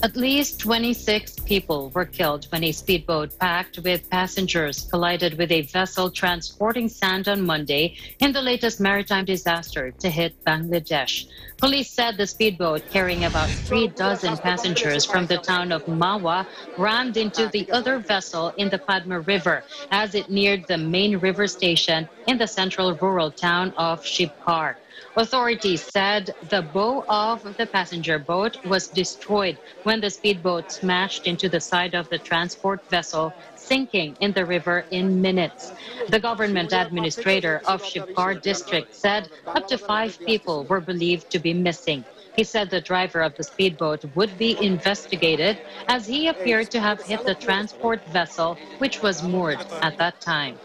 At least 26 people were killed when a speedboat packed with passengers collided with a vessel transporting sand on Monday in the latest maritime disaster to hit Bangladesh. Police said the speedboat carrying about 3 dozen passengers from the town of Mawa rammed into the other vessel in the Padma River as it neared the main river station in the central rural town of Shibchar. Authorities said the bow of the passenger boat was destroyed when the speedboat smashed into the side of the transport vessel, sinking in the river in minutes. The government administrator of Shibar District said up to 5 people were believed to be missing. He said the driver of the speedboat would be investigated as he appeared to have hit the transport vessel, which was moored at that time.